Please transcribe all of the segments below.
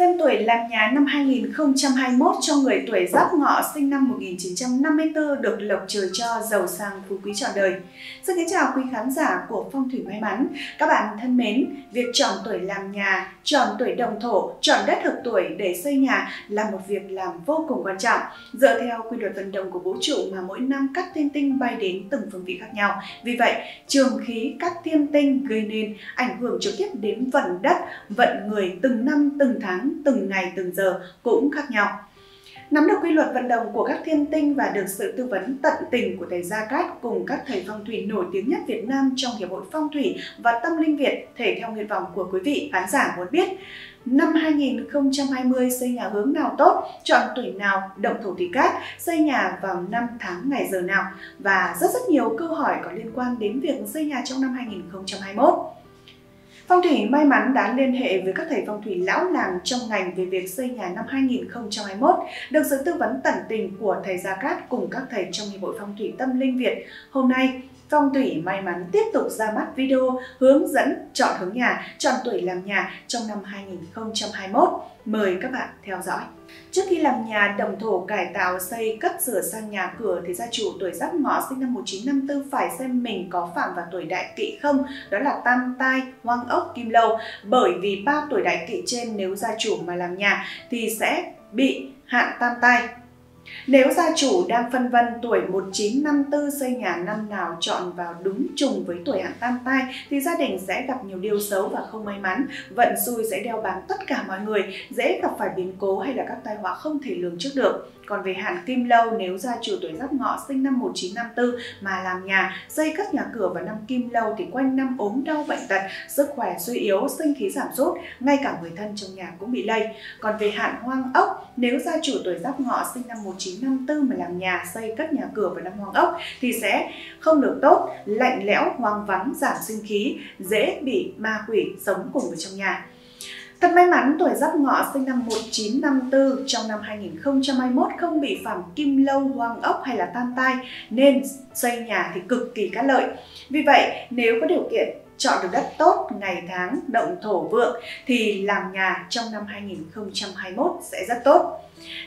Xem tuổi làm nhà năm 2021 cho người tuổi Giáp Ngọ sinh năm 1954 được lộc trời cho, giàu sang phú quý trọn đời. Xin kính chào quý khán giả của Phong Thủy May Mắn. Các bạn thân mến, việc chọn tuổi làm nhà, chọn tuổi đồng thổ, chọn đất hợp tuổi để xây nhà là một việc làm vô cùng quan trọng. Dựa theo quy luật vận động của vũ trụ mà mỗi năm các thiên tinh bay đến từng phương vị khác nhau. Vì vậy, trường khí các thiên tinh gây nên ảnh hưởng trực tiếp đến vận đất, vận người từng năm, từng tháng, từng ngày, từng giờ cũng khác nhau. Nắm được quy luật vận động của các thiên tinh và được sự tư vấn tận tình của thầy Gia Cát cùng các thầy phong thủy nổi tiếng nhất Việt Nam trong Hiệp hội Phong Thủy và Tâm Linh Việt, thể theo nguyện vọng của quý vị khán giả muốn biết năm 2020 xây nhà hướng nào tốt, chọn tuổi nào, động thổ thì cát, xây nhà vào năm tháng ngày giờ nào, và rất nhiều câu hỏi có liên quan đến việc xây nhà trong năm 2021. Phong Thủy May Mắn đã liên hệ với các thầy phong thủy lão làng trong ngành về việc xây nhà năm 2021, được sự tư vấn tận tình của thầy Gia Cát cùng các thầy trong Hiệp hội Phong Thủy Tâm Linh Việt. Hôm nay, Phong Thủy May Mắn tiếp tục ra mắt video hướng dẫn chọn hướng nhà, chọn tuổi làm nhà trong năm 2021. Mời các bạn theo dõi. Trước khi làm nhà đồng thổ, cải tạo, xây, cất sửa sang nhà cửa thì gia chủ tuổi Giáp Ngọ sinh năm 1954 phải xem mình có phạm vào tuổi đại kỵ không, đó là tam tai, hoang ốc, kim lâu. Bởi vì ba tuổi đại kỵ trên nếu gia chủ mà làm nhà thì sẽ bị hạn tam tai. Nếu gia chủ đang phân vân tuổi 1954 xây nhà năm nào chọn vào đúng trùng với tuổi hạn tam tai thì gia đình sẽ gặp nhiều điều xấu và không may mắn, vận xui sẽ đeo bám tất cả mọi người, dễ gặp phải biến cố hay là các tai họa không thể lường trước được. Còn về hạn kim lâu, nếu gia chủ tuổi Giáp Ngọ sinh năm 1954 mà làm nhà, xây cất nhà cửa vào năm kim lâu thì quanh năm ốm đau bệnh tật, sức khỏe suy yếu, sinh khí giảm sút, ngay cả người thân trong nhà cũng bị lây. Còn về hạn hoang ốc, nếu gia chủ tuổi Giáp Ngọ sinh năm 1954 mà làm nhà, xây cất nhà cửa vào năm hoang ốc thì sẽ không được tốt, lạnh lẽo, hoang vắng, giảm sinh khí, dễ bị ma quỷ sống cùng với trong nhà. Thật may mắn, tuổi Giáp Ngọ sinh năm 1954 trong năm 2021 không bị phạm kim lâu, hoang ốc hay là tam tai, nên xây nhà thì cực kỳ có lợi. Vì vậy, nếu có điều kiện chọn được đất tốt, ngày tháng, động thổ vượng thì làm nhà trong năm 2021 sẽ rất tốt.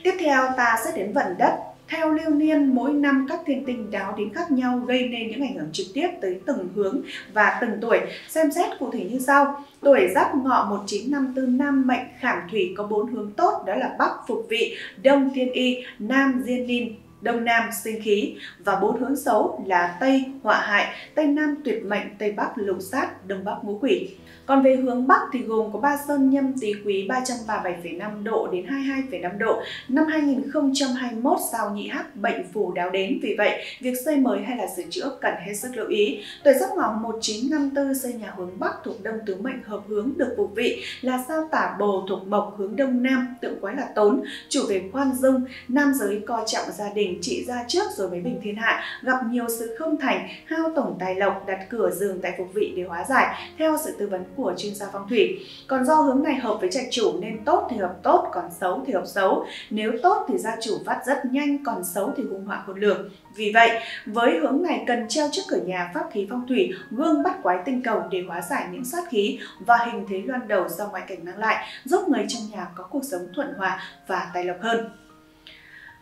Tiếp theo ta sẽ đến vận đất. Theo lưu niên, mỗi năm các thiên tinh đáo đến khác nhau gây nên những ảnh hưởng trực tiếp tới từng hướng và từng tuổi. Xem xét cụ thể như sau. Tuổi Giáp Ngọ 1954 nam mệnh khảm thủy có 4 hướng tốt, đó là Bắc phục vị, Đông thiên y, Nam diên ninh, Đông Nam sinh khí, và 4 hướng xấu là Tây họa hại, Tây Nam tuyệt mệnh, Tây Bắc lục sát, Đông Bắc ngũ quỷ. Còn về hướng Bắc thì gồm có Ba Sơn, Nhâm, Tý, Quý 337,5 độ đến 22,5 độ. Năm 2021 sao Nhị Hắc bệnh phù đáo đến, vì vậy việc xây mới hay là sửa chữa cần hết sức lưu ý. Tuổi Giáp Ngọ 1954 xây nhà hướng Bắc thuộc Đông tứ mệnh hợp hướng, được phục vị là sao Tả Bồ thuộc Mộc, hướng Đông Nam tượng quái là Tốn, chủ về khoan dung, nam giới coi trọng gia đình, trị ra trước rồi mới bình thiên hạ, gặp nhiều sự không thành, hao tổng tài lộc, đặt cửa giường tại phục vị để hóa giải theo sự tư vấn của chuyên gia phong thủy. Còn do hướng này hợp với trạch chủ nên tốt thì hợp tốt, còn xấu thì hợp xấu. Nếu tốt thì gia chủ phát rất nhanh, còn xấu thì hung họa khôn lường. Vì vậy, với hướng này cần treo trước cửa nhà pháp khí phong thủy, gương bắt quái tinh cầu để hóa giải những sát khí và hình thế loan đầu do ngoại cảnh mang lại, giúp người trong nhà có cuộc sống thuận hòa và tài lộc hơn.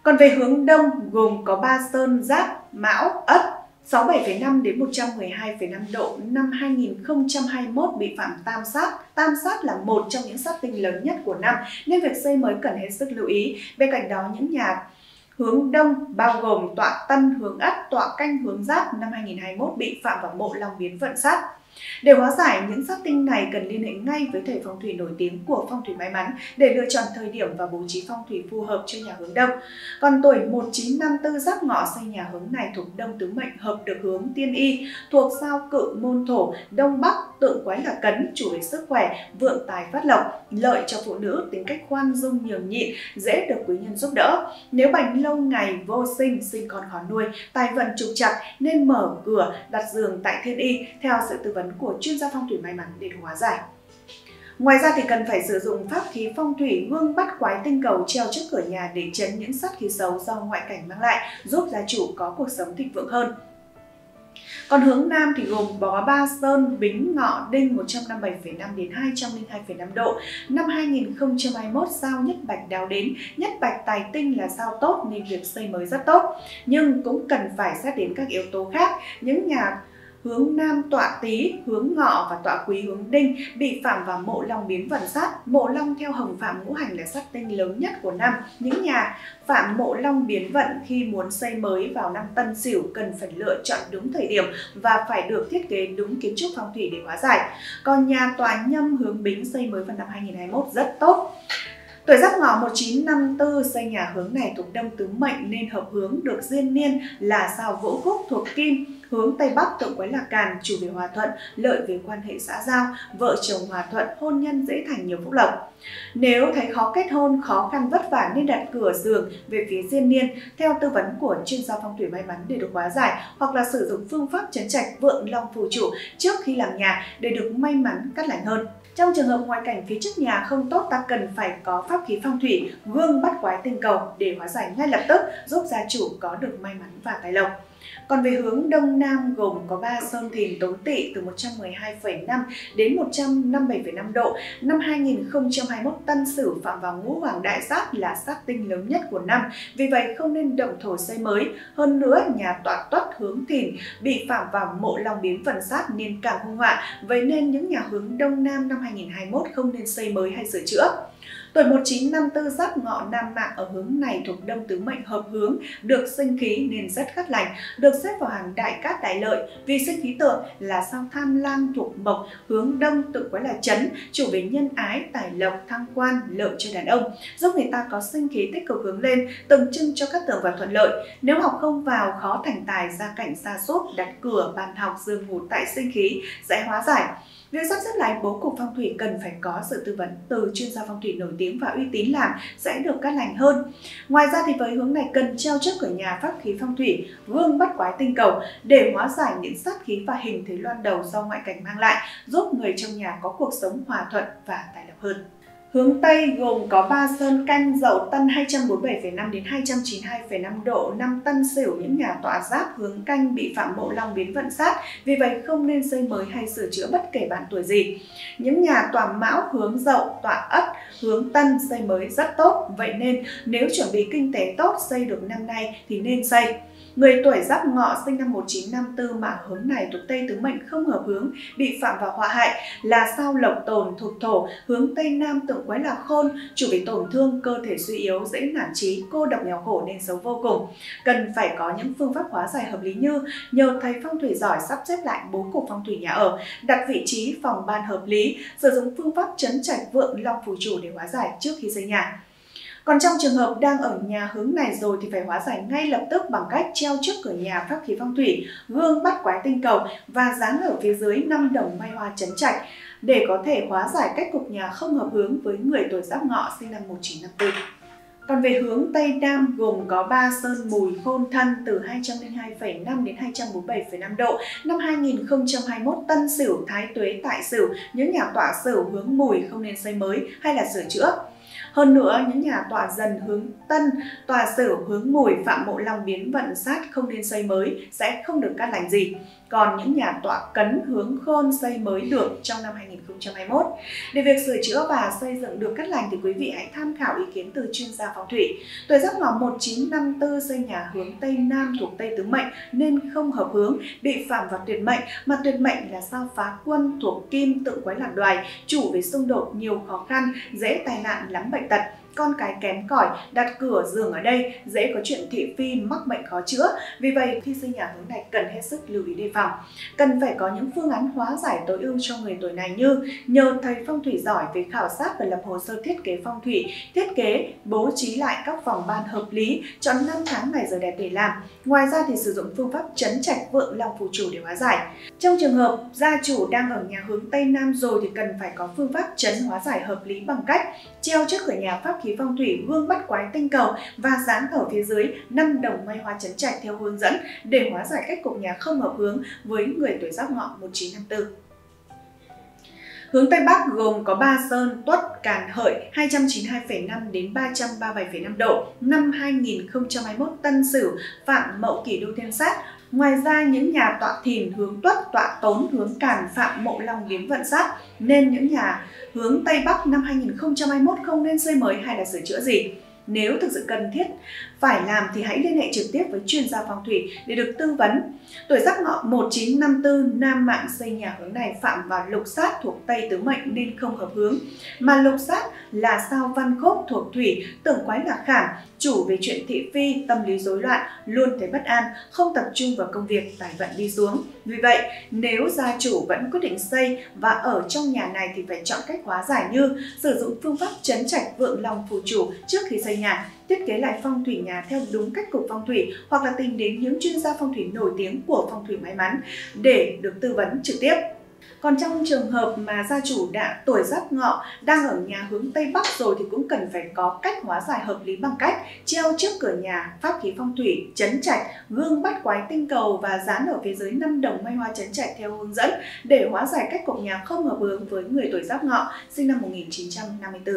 Còn về hướng Đông gồm có Ba Sơn, Giáp, Mão, Ất 67,5 đến 112,5 độ. Năm 2021 bị phạm tam sát. Tam sát là một trong những sát tinh lớn nhất của năm nên việc xây mới cần hết sức lưu ý. Bên cạnh đó, những nhà hướng Đông bao gồm tọa Tân, hướng Ất, tọa Canh, hướng Giáp năm 2021 bị phạm vào mộ Long biến vận sát. Để hóa giải những sát tinh này cần liên hệ ngay với thầy phong thủy nổi tiếng của Phong Thủy May Mắn để lựa chọn thời điểm và bố trí phong thủy phù hợp cho nhà hướng Đông. Còn tuổi 1954 Giáp Ngọ xây nhà hướng này thuộc Đông tứ mệnh hợp được hướng tiên y, thuộc sao Cự môn thổ, Đông Bắc tượng quái là Cấn, chủ về sức khỏe, vượng tài phát lộc, lợi cho phụ nữ, tính cách khoan dung nhường nhịn, dễ được quý nhân giúp đỡ. Nếu bệnh lâu ngày vô sinh, sinh con khó nuôi, tài vận trục trặc nên mở cửa đặt giường tại thiên y theo sự tư vấn của chuyên gia phong thủy may mắn để hóa giải. Ngoài ra thì cần phải sử dụng pháp khí phong thủy, gương bắt quái tinh cầu treo trước cửa nhà để trấn những sát khí xấu do ngoại cảnh mang lại, giúp gia chủ có cuộc sống thịnh vượng hơn. Còn hướng Nam thì gồm Bó, Ba Sơn, Bính, Ngọ, Đinh 157,5 đến 202,5 độ. Năm 2021 sao nhất bạch đáo đến, nhất bạch tài tinh là sao tốt nên việc xây mới rất tốt. Nhưng cũng cần phải xét đến các yếu tố khác. Những nhà hướng Nam tọa Tý, hướng Ngọ và tọa Quý hướng Đinh bị phạm vào mộ Long biến vận sát. Mộ Long theo hồng phạm ngũ hành là sát tinh lớn nhất của năm. Những nhà phạm mộ Long biến vận khi muốn xây mới vào năm Tân Sửu cần phải lựa chọn đúng thời điểm và phải được thiết kế đúng kiến trúc phong thủy để hóa giải. Còn nhà tọa Nhâm hướng Bính xây mới vào năm 2021 rất tốt. Tuổi Giáp Ngọ 1954 xây nhà hướng này thuộc Đông Tứ Mệnh nên hợp hướng được diên niên là sao Vũ Khúc thuộc Kim. Hướng Tây Bắc tượng quái là Càn, chủ về hòa thuận, lợi về quan hệ xã giao, vợ chồng hòa thuận, hôn nhân dễ thành nhiều phúc lộc. Nếu thấy khó kết hôn, khó khăn vất vả nên đặt cửa giường về phía diên niên theo tư vấn của chuyên gia phong thủy may mắn để được hóa giải, hoặc là sử dụng phương pháp trấn trạch vượng long phù trụ trước khi làm nhà để được may mắn cát lành hơn. Trong trường hợp ngoại cảnh phía trước nhà không tốt, ta cần phải có pháp khí phong thủy, gương bắt quái tinh cầu để hóa giải ngay lập tức, giúp gia chủ có được may mắn và tài lộc. Còn về hướng Đông Nam gồm có Ba Sơn, Thìn, Tốn Tỵ từ 112,5 đến 157,5 độ. Năm 2021 Tân Sửu phạm vào ngũ hoàng đại sát là sát tinh lớn nhất của năm, vì vậy không nên động thổ xây mới. Hơn nữa, nhà tọa Tuất hướng Thìn bị phạm vào mộ Long biến phần sát nên càng hung họa, vậy nên những nhà hướng Đông Nam năm 2021 không nên xây mới hay sửa chữa. Tuổi 1954 Giáp Ngọ Nam mạng ở hướng này thuộc Đông Tứ Mệnh hợp hướng, được sinh khí nên rất cát lành, được xếp vào hàng đại cát đại lợi vì sinh khí tượng là sao Tham Lang thuộc Mộc, hướng Đông tự quái là Chấn, chủ về nhân ái, tài lộc, thăng quan, lợi cho đàn ông, giúp người ta có sinh khí tích cực hướng lên, tượng trưng cho các tường và thuận lợi. Nếu học không vào, khó thành tài, gia cảnh sa sút, đặt cửa, bàn học, giường ngủ tại sinh khí, dễ hóa giải. Việc sắp xếp lại bố cục phong thủy cần phải có sự tư vấn từ chuyên gia phong thủy nổi tiếng và uy tín làm sẽ được cát lành hơn. Ngoài ra thì với hướng này cần treo trước cửa nhà pháp khí phong thủy, gương bắt quái tinh cầu để hóa giải những sát khí và hình thế loan đầu do ngoại cảnh mang lại, giúp người trong nhà có cuộc sống hòa thuận và tài lộc hơn. Hướng Tây gồm có Ba Sơn, Canh, Dậu, Tân 247,5 đến 292,5 độ. Năm Tân Sửu những nhà tọa Giáp hướng Canh bị phạm mộ Long biến vận sát, vì vậy không nên xây mới hay sửa chữa bất kể bạn tuổi gì. Những nhà tọa Mão hướng Dậu, tọa Ất hướng Tân xây mới rất tốt, vậy nên nếu chuẩn bị kinh tế tốt xây được năm nay thì nên xây. Người tuổi Giáp Ngọ sinh năm 1954 mà hướng này thuộc Tây Tứ Mệnh không hợp hướng, bị phạm vào họa hại là sao Lộc Tồn thuộc Thổ, hướng Tây Nam tượng quái là Khôn, chủ bị tổn thương, cơ thể suy yếu, dễ nản trí, cô độc nghèo khổ nên xấu vô cùng. Cần phải có những phương pháp hóa giải hợp lý như nhờ thầy phong thủy giỏi sắp xếp lại bố cục phong thủy nhà ở, đặt vị trí phòng ban hợp lý, sử dụng phương pháp trấn trạch vượng long phù trụ để hóa giải trước khi xây nhà. Còn trong trường hợp đang ở nhà hướng này rồi thì phải hóa giải ngay lập tức bằng cách treo trước cửa nhà pháp khí phong thủy, gương bắt quái tinh cầu và dán ở phía dưới 5 đồng mai hoa trấn trạch để có thể hóa giải cách cục nhà không hợp hướng với người tuổi Giáp Ngọ sinh năm 1954. Còn về hướng Tây Nam gồm có Ba Sơn, Mùi, Khôn, Thân từ 202,5 đến 247,5 độ. Năm 2021 Tân Sửu, Thái Tuế, Tại Sửu, những nhà tọa Sửu hướng Mùi không nên xây mới hay là sửa chữa. Hơn nữa, những nhà tọa Dần hướng Tân, tọa Sửu hướng Mùi phạm mộ Long biến vận sát không nên xây mới, sẽ không được cát lành gì. Còn những nhà tọa Cấn hướng Khôn xây mới được trong năm 2021. Để việc sửa chữa và xây dựng được cát lành thì quý vị hãy tham khảo ý kiến từ chuyên gia phong thủy. Tuổi Giáp Ngọ 1954 xây nhà hướng Tây Nam thuộc Tây Tứ Mệnh nên không hợp hướng, bị phạm vào Tuyệt Mệnh, mà Tuyệt Mệnh là sao Phá Quân thuộc Kim, tự quái là Đoài, chủ về xung đột, nhiều khó khăn, dễ tai nạn, lắm bệnh tật, con cái kém cỏi, đặt cửa giường ở đây dễ có chuyện thị phi, mắc bệnh khó chữa. Vì vậy khi xây nhà hướng này cần hết sức lưu ý đề phòng. Cần phải có những phương án hóa giải tối ưu cho người tuổi này như nhờ thầy phong thủy giỏi về khảo sát và lập hồ sơ thiết kế phong thủy, thiết kế bố trí lại các phòng ban hợp lý, chọn năm tháng ngày giờ đẹp để làm. Ngoài ra thì sử dụng phương pháp trấn trạch vượng long phù chủ để hóa giải. Trong trường hợp gia chủ đang ở nhà hướng Tây Nam rồi thì cần phải có phương pháp trấn hóa giải hợp lý bằng cách treo trước cửa nhà pháp khí phong thủy, gương bắt quái tinh cầu và dán ở phía dưới 5 đồng mai hoa trấn trạch theo hướng dẫn để hóa giải cách cục nhà không hợp hướng với người tuổi Giáp Ngọ 1954. Hướng Tây Bắc gồm có Ba Sơn, Tuất, Càn, Hợi 292,5 đến 337,5 độ. Năm 2021 Tân Sửu phạm mậu Kỷ Đô Thiên Sát, Ngoài ra những nhà tọa thìn hướng tuất, tọa tốn, hướng càn, phạm, mậu long, điếm vận sát, nên những nhà hướng Tây Bắc năm 2021 không nên xây mới hay là sửa chữa gì. Nếu thực sự cần thiết phải làm thì hãy liên hệ trực tiếp với chuyên gia phong thủy để được tư vấn. Tuổi Giáp Ngọ 1954, nam mạng xây nhà hướng này phạm vào lục sát thuộc Tây Tứ Mệnh nên không hợp hướng. Mà lục sát là sao Văn Khốc thuộc Thủy, tưởng quái là khảm, chủ về chuyện thị phi, tâm lý rối loạn, luôn thấy bất an, không tập trung vào công việc, tài vận đi xuống. Vì vậy, nếu gia chủ vẫn quyết định xây và ở trong nhà này thì phải chọn cách hóa giải như sử dụng phương pháp trấn trạch vượng lòng phù chủ trước khi xây nhà, thiết kế lại phong thủy nhà theo đúng cách cục phong thủy hoặc là tìm đến những chuyên gia phong thủy nổi tiếng của Phong Thủy May Mắn để được tư vấn trực tiếp. Còn trong trường hợp mà gia chủ đã tuổi Giáp Ngọ đang ở nhà hướng Tây Bắc rồi thì cũng cần phải có cách hóa giải hợp lý bằng cách treo trước cửa nhà pháp khí phong thủy trấn trạch, gương bát quái tinh cầu và dán ở phía dưới 5 đồng mai hoa trấn trạch theo hướng dẫn để hóa giải cách cục nhà không hợp hướng với người tuổi Giáp Ngọ sinh năm 1954.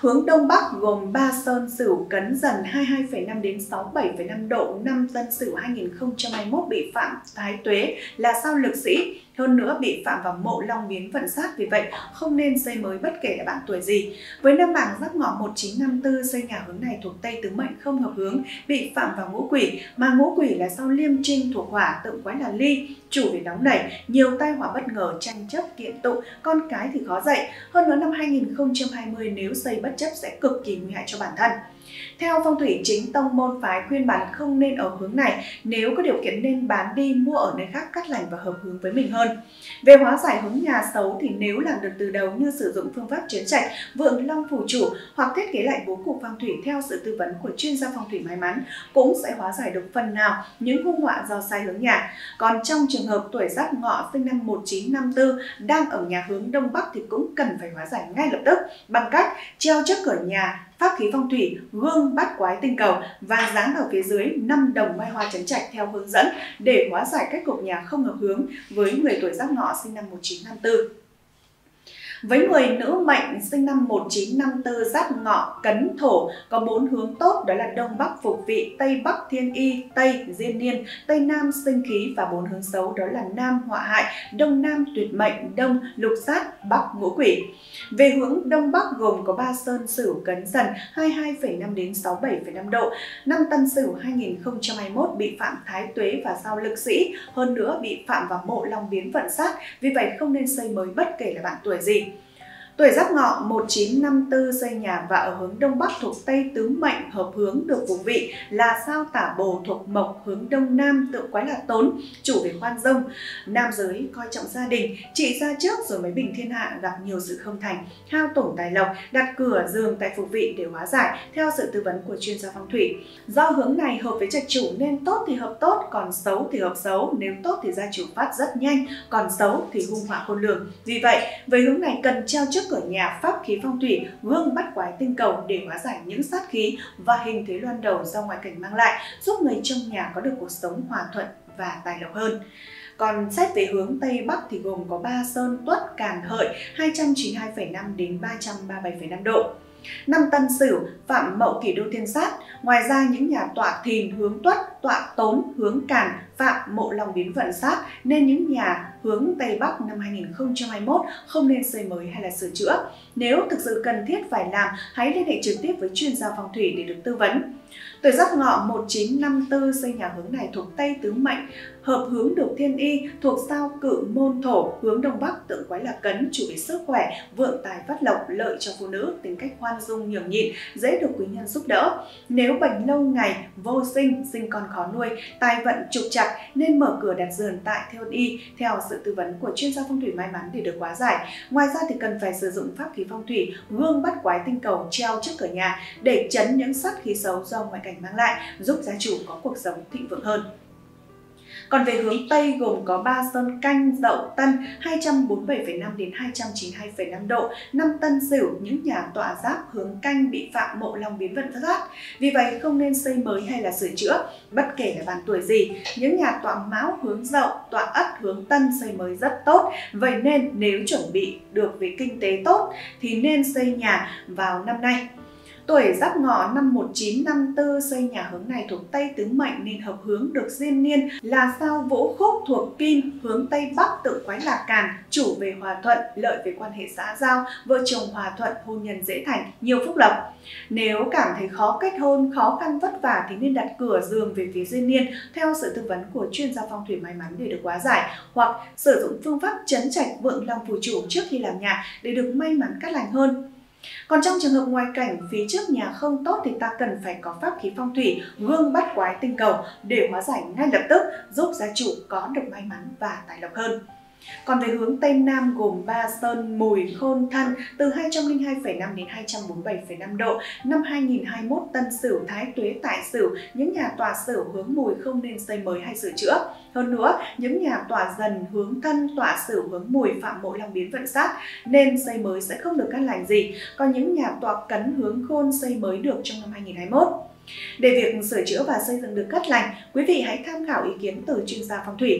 Hướng Đông Bắc gồm Ba Sơn, Sửu, Cấn, Dần 22,5 đến 67,5 độ năm Tân Sửu 2021 bị phạm Thái Tuế là sao Lực Sĩ, hơn nữa bị phạm vào Mộ Long biến vận sát, vì vậy không nên xây mới bất kể là bạn tuổi gì. Với năm bảng Giáp Ngọ 1954 xây nhà hướng này thuộc Tây Tứ Mệnh không hợp hướng, bị phạm vào Ngũ Quỷ, mà Ngũ Quỷ là sao Liêm Trinh thuộc Hỏa, tượng quái là ly, chủ về nóng nảy, nhiều tai họa bất ngờ, tranh chấp, kiện tụng, con cái thì khó dạy. Hơn nữa năm 2020 nếu xây bất chấp sẽ cực kỳ nguy hại cho bản thân. Theo phong thủy chính tông môn phái khuyên bạn không nên ở hướng này, nếu có điều kiện nên bán đi mua ở nơi khác cắt lành và hợp hướng với mình hơn. Về hóa giải hướng nhà xấu thì nếu làm được từ đầu như sử dụng phương pháp trấn trạch, vượng long phù chủ hoặc thiết kế lại bố cục phong thủy theo sự tư vấn của chuyên gia phong thủy may mắn cũng sẽ hóa giải được phần nào những hung họa do sai hướng nhà. Còn trong trường hợp tuổi Giáp Ngọ sinh năm 1954 đang ở nhà hướng Đông Bắc thì cũng cần phải hóa giải ngay lập tức bằng cách treo trước cửa nhà pháp khí phong thủy, gương bát quái tinh cầu và dán ở phía dưới 5 đồng mai hoa trấn trạch theo hướng dẫn để hóa giải cách cục nhà không hợp hướng với người tuổi Giáp Ngọ sinh năm 1954. Với người nữ mệnh sinh năm 1954 Giáp Ngọ Cấn Thổ có 4 hướng tốt, đó là Đông Bắc Phục Vị, Tây Bắc Thiên Y, Tây Diên Niên, Tây Nam Sinh Khí và 4 hướng xấu đó là Nam Họa Hại, Đông Nam Tuyệt Mệnh, Đông Lục Sát, Bắc Ngũ Quỷ. Về hướng Đông Bắc gồm có Ba Sơn, Sửu, Cấn, Dần 22,5 đến 67,5 độ. Năm Tân Sửu 2021 bị phạm Thái Tuế và sao Lực Sĩ, hơn nữa bị phạm vào Mộ Long biến vận sát, vì vậy không nên xây mới bất kể là bạn tuổi gì. Tuổi Giáp Ngọ 1954 xây nhà và ở hướng Đông Bắc thuộc Tây Tứ Mệnh hợp hướng được vùng vị là sao Tả Bồ thuộc Mộc, hướng Đông Nam tượng quái là Tốn, chủ về khoan dung. Nam giới coi trọng gia đình, trị gia trước rồi mới bình thiên hạ, gặp nhiều sự không thành, hao tổn tài lộc, đặt cửa giường tại phục vị để hóa giải theo sự tư vấn của chuyên gia phong thủy. Do hướng này hợp với trạch chủ nên tốt thì hợp tốt, còn xấu thì hợp xấu, nếu tốt thì gia chủ phát rất nhanh, còn xấu thì hung họa khôn lường. Vì vậy, với hướng này cần treo trước cửa nhà pháp khí phong thủy, gương bát quái tinh cầu để hóa giải những sát khí và hình thế loan đầu do ngoại cảnh mang lại, giúp người trong nhà có được cuộc sống hòa thuận và tài lộc hơn. Còn xét về hướng Tây Bắc thì gồm có Ba Sơn, Tuất, Càn, Hợi 292,5 đến 337,5 độ. Năm Tân Sửu phạm Mậu Kỷ Đô Thiên Sát. Ngoài ra những nhà tọa Thìn hướng Tuất, tọa Tốn, hướng Càn phạm Mộ Long biến vận sát, nên những nhà hướng Tây Bắc năm 2021 không nên xây mới hay là sửa chữa. Nếu thực sự cần thiết phải làm, hãy liên hệ trực tiếp với chuyên gia phong thủy để được tư vấn. Tuổi Giáp Ngọ 1954 xây nhà hướng này thuộc Tây Tứ Mệnh, hợp hướng được Thiên Y, thuộc sao Cự Môn Thổ, hướng Đông Bắc tượng quái là Cấn, chủ về sức khỏe, vượng tài phát lộc, lợi cho phụ nữ, tính cách khoan dung nhường nhịn, dễ được quý nhân giúp đỡ. Nếu bệnh lâu ngày, vô sinh, sinh con khó nuôi, tài vận trục trặc nên mở cửa đặt giường tại Thiên Y theo sự tư vấn của chuyên gia phong thủy may mắn để được hóa giải. Ngoài ra thì cần phải sử dụng pháp khí phong thủy, gương bát quái tinh cầu treo trước cửa nhà để trấn những sát khí xấu do ngoại cảnh mang lại, giúp gia chủ có cuộc sống thịnh vượng hơn. Còn về hướng Tây gồm có Ba Sơn, Canh, Dậu, Tân 247,5 đến 292,5 độ. Năm Tân Sửu những nhà tọa Giáp hướng Canh bị phạm Mộ Long biến vận sát, vì vậy không nên xây mới hay là sửa chữa bất kể là bạn tuổi gì. Những nhà tọa Mão hướng Dậu, tọa Ất hướng Tân xây mới rất tốt, vậy nên nếu chuẩn bị được về kinh tế tốt thì nên xây nhà vào năm nay. Tuổi Giáp Ngọ năm 1954 xây nhà hướng này thuộc Tây tứ mệnh nên hợp hướng được diên niên là sao Vũ Khúc thuộc Kim, hướng Tây Bắc tự quái là Càn, chủ về hòa thuận, lợi về quan hệ xã giao, vợ chồng hòa thuận, hôn nhân dễ thành, nhiều phúc lộc. Nếu cảm thấy khó kết hôn, khó khăn vất vả thì nên đặt cửa giường về phía diên niên theo sự tư vấn của chuyên gia phong thủy may mắn để được hóa giải, hoặc sử dụng phương pháp trấn trạch vượng long phù chủ trước khi làm nhà để được may mắn cát lành hơn. Còn trong trường hợp ngoại cảnh phía trước nhà không tốt thì ta cần phải có pháp khí phong thủy gương bát quái tinh cầu để hóa giải ngay lập tức, giúp gia chủ có được may mắn và tài lộc hơn. Còn về hướng Tây Nam gồm Ba Sơn, Mùi, Khôn, Thân từ 202,5 đến 247,5 độ. Năm 2021 Tân Sửu, Thái Tuế, Tại Sửu, những nhà tòa Sửu hướng Mùi không nên xây mới hay sửa chữa. Hơn nữa, những nhà tòa Dần hướng Thân, tòa Sửu hướng Mùi phạm mộ Long biến vận sát nên xây mới sẽ không được cát lành gì. Còn những nhà tòa Cấn hướng Khôn xây mới được trong năm 2021. Để việc sửa chữa và xây dựng được cát lành, quý vị hãy tham khảo ý kiến từ chuyên gia phong thủy.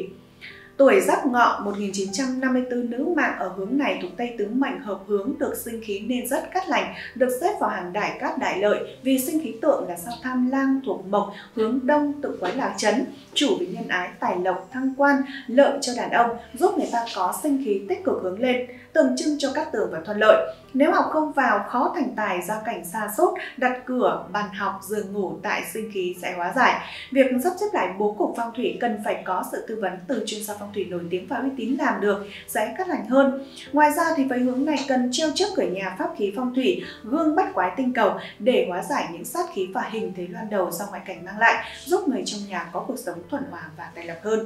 Tuổi Giáp Ngọ 1954 nữ mạng ở hướng này thuộc Tây tứ mệnh hợp hướng được sinh khí nên rất cát lành, được xếp vào hàng đại cát đại lợi vì sinh khí tượng là sao Tham Lang thuộc Mộc, hướng Đông tự quái là Chấn, chủ về nhân ái, tài lộc, thăng quan, lợi cho đàn ông, giúp người ta có sinh khí tích cực hướng lên, tượng trưng cho cát tường và thuận lợi. Nếu học không vào, khó thành tài, gia cảnh sa sút, đặt cửa, bàn học, giường ngủ tại sinh khí sẽ hóa giải. Việc sắp xếp lại bố cục phong thủy cần phải có sự tư vấn từ chuyên gia phong thủy nổi tiếng và uy tín làm được sẽ cát lành hơn. Ngoài ra thì với hướng này cần treo trước cửa nhà pháp khí phong thủy gương bát quái tinh cầu để hóa giải những sát khí và hình thế loan đầu do ngoại cảnh mang lại, giúp người trong nhà có cuộc sống thuận hòa và tài lộc hơn.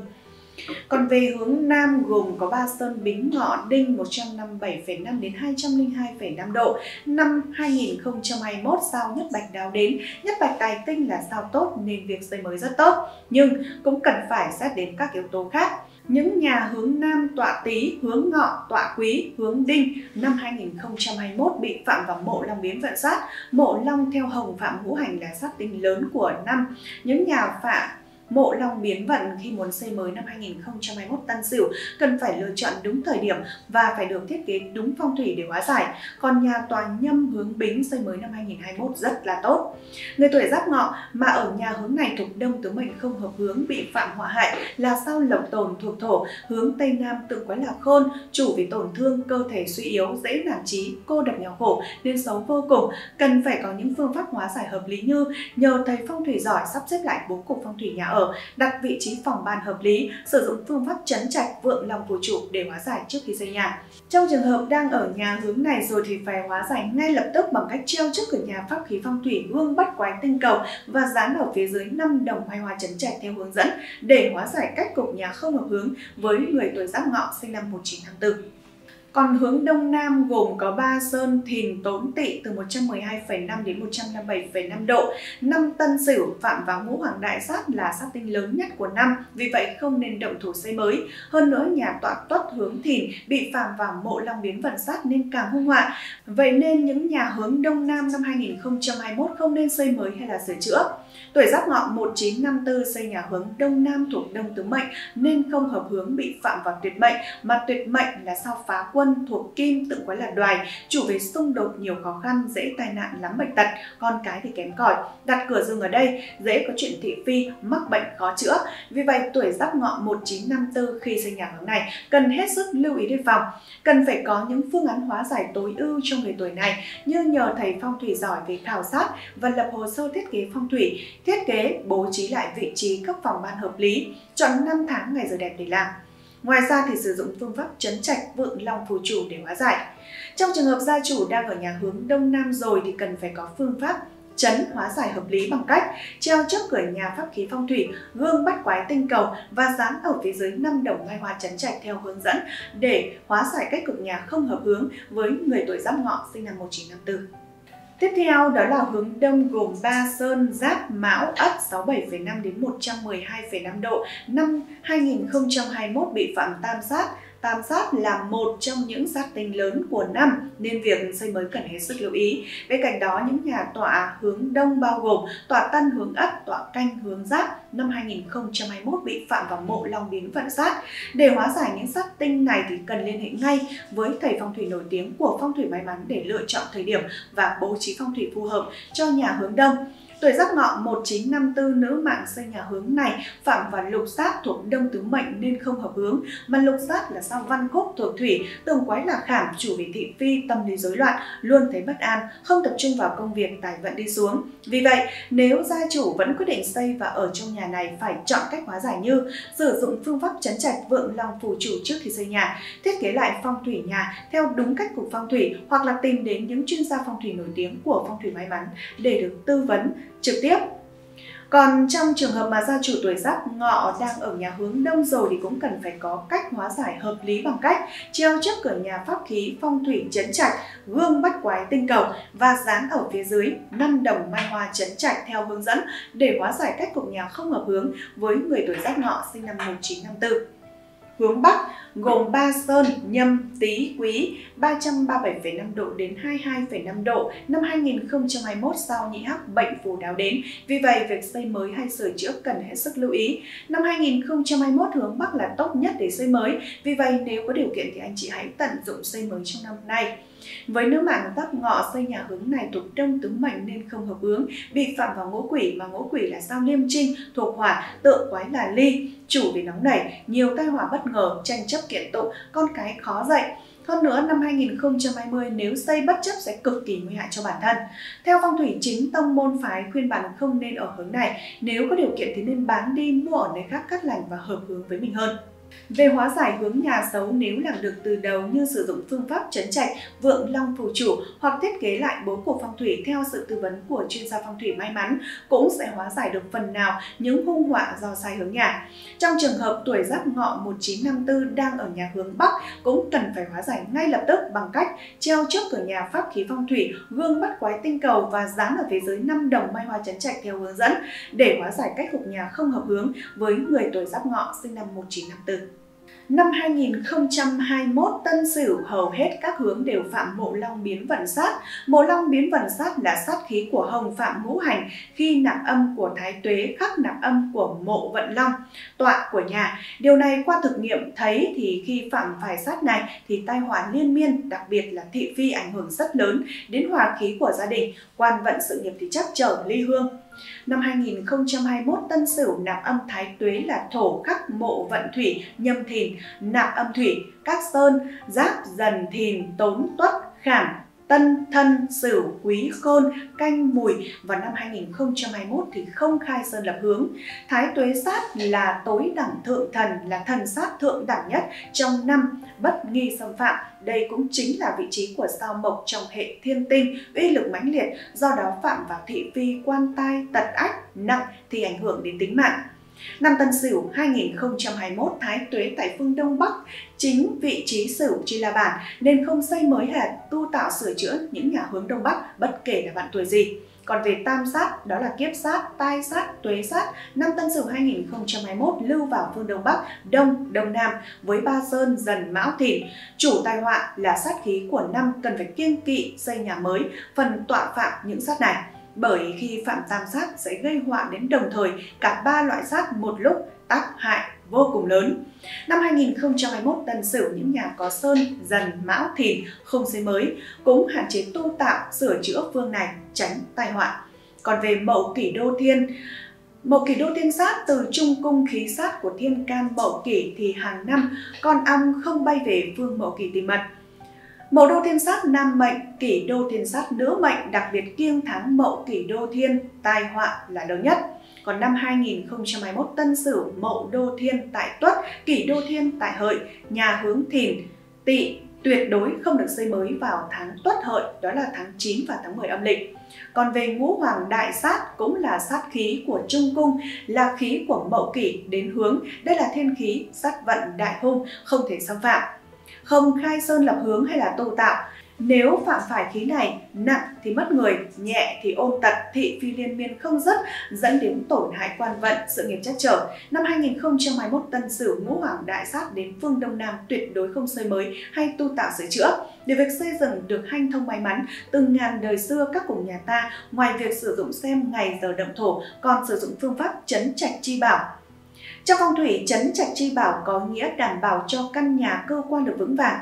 Còn về hướng Nam gồm có Ba Sơn, Bính, Ngọ, Đinh 157,5 đến 202,5 độ. Năm 2021 sao Nhất Bạch đáo đến, Nhất Bạch tài tinh là sao tốt nên việc xây mới rất tốt, nhưng cũng cần phải xét đến các yếu tố khác. Những nhà hướng Nam tọa Tý, hướng Ngọ, tọa Quý, hướng Đinh năm 2021 bị phạm vào mộ Long biến vận sát, mộ Long theo hồng phạm ngũ hành là sát tinh lớn của năm. Những nhà phạm mộ Long biến vận khi muốn xây mới năm 2021 Tân Sửu cần phải lựa chọn đúng thời điểm và phải được thiết kế đúng phong thủy để hóa giải. Còn nhà tòa Nhâm hướng Bính xây mới năm 2021 rất là tốt. Người tuổi Giáp Ngọ mà ở nhà hướng này thuộc Đông tứ mệnh không hợp hướng bị phạm họa hại là sao Lộc Tồn thuộc Thổ, hướng Tây Nam tự quái là Khôn, chủ vì tổn thương, cơ thể suy yếu, dễ nản trí, cô độc nghèo khổ nên xấu vô cùng, cần phải có những phương pháp hóa giải hợp lý như nhờ thầy phong thủy giỏi sắp xếp lại bố cục phong thủy nhà ở, đặt vị trí phòng bàn hợp lý, sử dụng phương pháp trấn trạch vượng long phù chủ để hóa giải trước khi xây nhà. Trong trường hợp đang ở nhà hướng này rồi thì phải hóa giải ngay lập tức bằng cách treo trước cửa nhà pháp khí phong thủy gương bát quái tinh cầu và dán ở phía dưới 5 đồng hoai hoa trấn trạch theo hướng dẫn để hóa giải cách cục nhà không hợp hướng với người tuổi Giáp Ngọ sinh năm 1954. Còn hướng Đông Nam gồm có Ba Sơn, Thìn, Tốn, Tỵ từ 112,5 đến 157,5 độ. Năm Tân Sửu phạm vào ngũ hoàng đại sát là sát tinh lớn nhất của năm, vì vậy không nên động thủ xây mới. Hơn nữa, nhà tọa Tuất hướng Thìn bị phạm vào mộ Long biến vận sát nên càng hung họa. Vậy nên những nhà hướng Đông Nam năm 2021 không nên xây mới hay là sửa chữa. Tuổi Giáp Ngọ 1954 xây nhà hướng Đông Nam thuộc Đông tứ mệnh nên không hợp hướng bị phạm vào tuyệt mệnh, mà tuyệt mệnh là sao Phá Quân thuộc Kim tự quái là Đoài, chủ về xung đột, nhiều khó khăn, dễ tai nạn, lắm bệnh tật, con cái thì kém cỏi, đặt cửa giường ở đây dễ có chuyện thị phi, mắc bệnh khó chữa. Vì vậy tuổi Giáp Ngọ 1954 khi xây nhà hướng này cần hết sức lưu ý đề phòng, cần phải có những phương án hóa giải tối ưu cho người tuổi này như nhờ thầy phong thủy giỏi về khảo sát và lập hồ sơ thiết kế phong thủy, thiết kế bố trí lại vị trí các phòng ban hợp lý, chọn năm tháng ngày giờ đẹp để làm. Ngoài ra thì sử dụng phương pháp trấn trạch vượng long phù chủ để hóa giải. Trong trường hợp gia chủ đang ở nhà hướng Đông Nam rồi thì cần phải có phương pháp trấn hóa giải hợp lý bằng cách treo trước cửa nhà pháp khí phong thủy gương bát quái tinh cầu và dán ở phía dưới 5 đồng mai hoa trấn trạch theo hướng dẫn để hóa giải cách cục nhà không hợp hướng với người tuổi Giáp Ngọ sinh năm 1954. Tiếp theo đó là hướng Đông gồm Ba Sơn, Giáp, Mão, Ất 67,5 đến 112,5 độ. Năm 2021 bị phạm tam sát tam sát là một trong những sát tinh lớn của năm nên việc xây mới cần hết sức lưu ý. Bên cạnh đó, những nhà tọa hướng đông bao gồm tọa tân hướng ất, tọa canh hướng giáp năm 2021 bị phạm vào mộ long biến vận sát. Để hóa giải những sát tinh này thì cần liên hệ ngay với thầy phong thủy nổi tiếng của Phong Thủy May Mắn để lựa chọn thời điểm và bố trí phong thủy phù hợp cho nhà hướng đông. Tuổi Giáp Ngọ 1954 nữ mạng xây nhà hướng này phạm vào lục sát thuộc đông tứ mệnh nên không hợp hướng, mà lục sát là sao Văn Khúc thuộc thủy, tường quái là khảm, chủ về thị phi, tâm lý rối loạn, luôn thấy bất an, không tập trung vào công việc, tài vận đi xuống. Vì vậy, nếu gia chủ vẫn quyết định xây và ở trong nhà này phải chọn cách hóa giải như sử dụng phương pháp trấn trạch vượng lòng phù chủ trước khi xây nhà, thiết kế lại phong thủy nhà theo đúng cách cục phong thủy hoặc là tìm đến những chuyên gia phong thủy nổi tiếng của Phong Thủy May Mắn để được tư vấn trực tiếp. Còn trong trường hợp mà gia chủ tuổi Giáp Ngọ đang ở nhà hướng đông rồi thì cũng cần phải có cách hóa giải hợp lý bằng cách treo trước cửa nhà pháp khí phong thủy trấn trạch, gương bát quái tinh cầu và dán ở phía dưới 5 đồng mai hoa trấn trạch theo hướng dẫn để hóa giải cách cục nhà không hợp hướng với người tuổi Giáp Ngọ sinh năm 1954. Hướng Bắc gồm 3 sơn Nhâm, Tý, Quý 337,5 độ đến 22,5 độ. Năm 2021 sao Nhị Hắc bệnh phù đáo đến, vì vậy việc xây mới hay sửa chữa cần hết sức lưu ý. Năm 2021 hướng Bắc là tốt nhất để xây mới, vì vậy nếu có điều kiện thì anh chị hãy tận dụng xây mới trong năm nay. Với nữ mạng Giáp Ngọ xây nhà hướng này thuộc đông tứ mệnh nên không hợp hướng, bị phạm vào ngũ quỷ mà ngũ quỷ là sao Liêm Trinh thuộc hỏa, tượng quái là ly, chủ vì nóng nảy, nhiều tai họa bất ngờ, tranh chấp kiện tụng, con cái khó dạy. Hơn nữa, năm 2020 nếu xây bất chấp sẽ cực kỳ nguy hại cho bản thân. Theo phong thủy chính tông môn phái khuyên bạn không nên ở hướng này, nếu có điều kiện thì nên bán đi mua ở nơi khác cát lành và hợp hướng với mình hơn. Về hóa giải hướng nhà xấu nếu làm được từ đầu như sử dụng phương pháp trấn trạch vượng long phù chủ hoặc thiết kế lại bố cục phong thủy theo sự tư vấn của chuyên gia phong thủy may mắn cũng sẽ hóa giải được phần nào những hung họa do sai hướng nhà. Trong trường hợp tuổi Giáp Ngọ 1954 đang ở nhà hướng Bắc cũng cần phải hóa giải ngay lập tức bằng cách treo trước cửa nhà pháp khí phong thủy, gương bắt quái tinh cầu và dán ở phía dưới 5 đồng mai hoa trấn trạch theo hướng dẫn để hóa giải cách cục nhà không hợp hướng với người tuổi Giáp Ngọ sinh năm 1954. Năm 2021, Tân Sửu hầu hết các hướng đều phạm mộ long biến vận sát. Mộ long biến vận sát là sát khí của hồng phạm ngũ hành khi nạp âm của thái tuế khắc nạp âm của mộ vận long, tọa của nhà. Điều này qua thực nghiệm thấy thì khi phạm phải sát này thì tai họa liên miên, đặc biệt là thị phi ảnh hưởng rất lớn đến hòa khí của gia đình, quan vận sự nghiệp thì chắc trở ly hương. Năm 2021, Tân Sửu nạp âm thái tuế là thổ khắc mộ vận thủy Nhâm Thìn, nạp âm thủy các sơn Giáp, Dần, Thìn, Tốn, Tuất, Khảm, Tân, Thân, Sửu, Quý, Khôn, Canh, Mùi. Vào năm 2021 thì không khai sơn lập hướng. Thái tuế sát là tối đẳng thượng thần, là thần sát thượng đẳng nhất trong năm, bất nghi xâm phạm. Đây cũng chính là vị trí của sao mộc trong hệ thiên tinh, uy lực mãnh liệt, do đó phạm vào thị phi, quan tai, tật ách, nặng thì ảnh hưởng đến tính mạng. Năm Tân Sửu 2021, thái tuế tại phương Đông Bắc, chính vị trí Sửu chỉ là bản nên không xây mới hệt, tu tạo sửa chữa những nhà hướng Đông Bắc bất kể là bạn tuổi gì. Còn về tam sát, đó là kiếp sát, tai sát, tuế sát, năm Tân Sửu 2021 lưu vào phương Đông Bắc, Đông, Đông Nam với ba sơn Dần, Mão, Thìn. Chủ tai họa là sát khí của năm cần phải kiêng kỵ xây nhà mới, phần tọa phạm những sát này. Bởi khi phạm tam sát sẽ gây họa đến đồng thời cả ba loại sát một lúc, tác hại vô cùng lớn. Năm 2021, Tân Sửu những nhà có sơn Dần, Mão, Thìn không xây mới, cũng hạn chế tu tạo sửa chữa phương này, tránh tai họa. Còn về Mậu Kỷ Đô Thiên, Mậu Kỷ Đô Thiên sát từ trung cung khí sát của thiên can Mậu Kỷ thì hàng năm con ong không bay về phương Mậu Kỷ tìm mật. Mậu Đô Thiên sát nam mệnh, Kỷ Đô Thiên sát nữ mệnh, đặc biệt kiêng tháng Mậu Kỷ Đô Thiên, tai họa là lớn nhất. Còn năm 2021, Tân Sửu Mậu Đô Thiên tại Tuất, Kỷ Đô Thiên tại Hợi, nhà hướng Thìn, Tỵ tuyệt đối không được xây mới vào tháng Tuất, Hợi, đó là tháng 9 và tháng 10 âm lịch. Còn về ngũ hoàng đại sát cũng là sát khí của trung cung, là khí của Mậu Kỷ đến hướng, đây là thiên khí sát vận đại hung, không thể xâm phạm. Không khai sơn lập hướng hay là tu tạo. Nếu phạm phải khí này, nặng thì mất người, nhẹ thì ôn tật, thị phi liên miên không dứt, dẫn đến tổn hại quan vận, sự nghiệp trắc trở. Năm 2021 Tân Sửu ngũ hoàng đại sát đến phương Đông Nam tuyệt đối không xây mới hay tu tạo sửa chữa. Để việc xây dựng được hanh thông may mắn, từng ngàn đời xưa các cùng nhà ta ngoài việc sử dụng xem ngày giờ động thổ còn sử dụng phương pháp trấn trạch chi bảo. Trong phong thủy, trấn trạch chi bảo có nghĩa đảm bảo cho căn nhà cơ quan được vững vàng.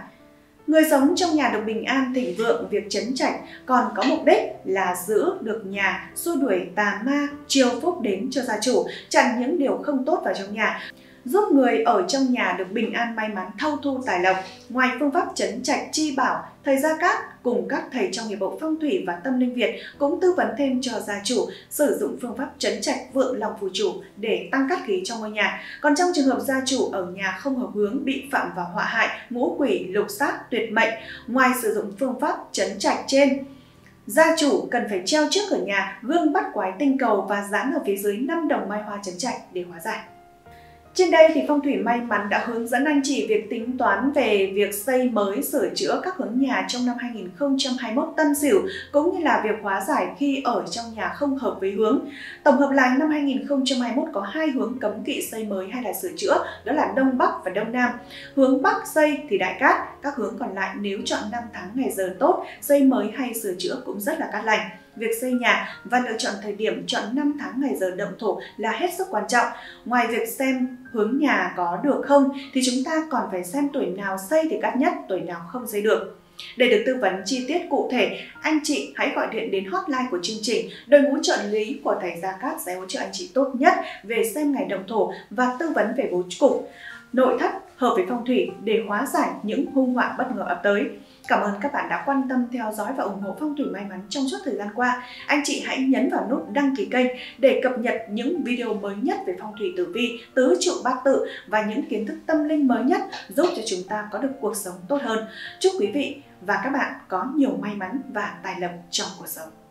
Người sống trong nhà được bình an, thịnh vượng, việc trấn trạch còn có mục đích là giữ được nhà, xua đuổi tà ma, chiêu phúc đến cho gia chủ, chặn những điều không tốt vào trong nhà, giúp người ở trong nhà được bình an, may mắn, thâu thu tài lộc. Ngoài phương pháp trấn trạch chi bảo, thầy Gia Cát cùng các thầy trong nghiệp vụ phong thủy và tâm linh Việt cũng tư vấn thêm cho gia chủ sử dụng phương pháp trấn trạch vượng lòng phù chủ để tăng cát khí trong ngôi nhà. Còn trong trường hợp gia chủ ở nhà không hợp hướng, bị phạm vào họa hại, ngũ quỷ, lục sát, tuyệt mệnh, ngoài sử dụng phương pháp trấn trạch trên, gia chủ cần phải treo trước cửa nhà gương bắt quái tinh cầu và dán ở phía dưới 5 đồng mai hoa trấn trạch để hóa giải. Trên đây thì Phong Thủy May Mắn đã hướng dẫn anh chị việc tính toán về việc xây mới, sửa chữa các hướng nhà trong năm 2021 Tân Sửu, cũng như là việc hóa giải khi ở trong nhà không hợp với hướng. Tổng hợp lại, năm 2021 có hai hướng cấm kỵ xây mới hay là sửa chữa, đó là Đông Bắc và Đông Nam. Hướng Bắc xây thì đại cát, các hướng còn lại nếu chọn năm tháng ngày giờ tốt, xây mới hay sửa chữa cũng rất là cát lành. Việc xây nhà và lựa chọn thời điểm, chọn năm tháng ngày giờ động thổ là hết sức quan trọng. Ngoài việc xem hướng nhà có được không thì chúng ta còn phải xem tuổi nào xây thì cát nhất, tuổi nào không xây được. Để được tư vấn chi tiết cụ thể, anh chị hãy gọi điện đến hotline của chương trình. Đội ngũ trợ lý của thầy Gia Cát sẽ hỗ trợ anh chị tốt nhất về xem ngày động thổ và tư vấn về bố cục nội thất hợp với phong thủy để hóa giải những hung họa bất ngờ ập tới. Cảm ơn các bạn đã quan tâm theo dõi và ủng hộ Phong Thủy May Mắn trong suốt thời gian qua. Anh chị hãy nhấn vào nút đăng ký kênh để cập nhật những video mới nhất về phong thủy tử vi, tứ trụ bát tự và những kiến thức tâm linh mới nhất giúp cho chúng ta có được cuộc sống tốt hơn. Chúc quý vị và các bạn có nhiều may mắn và tài lộc trong cuộc sống.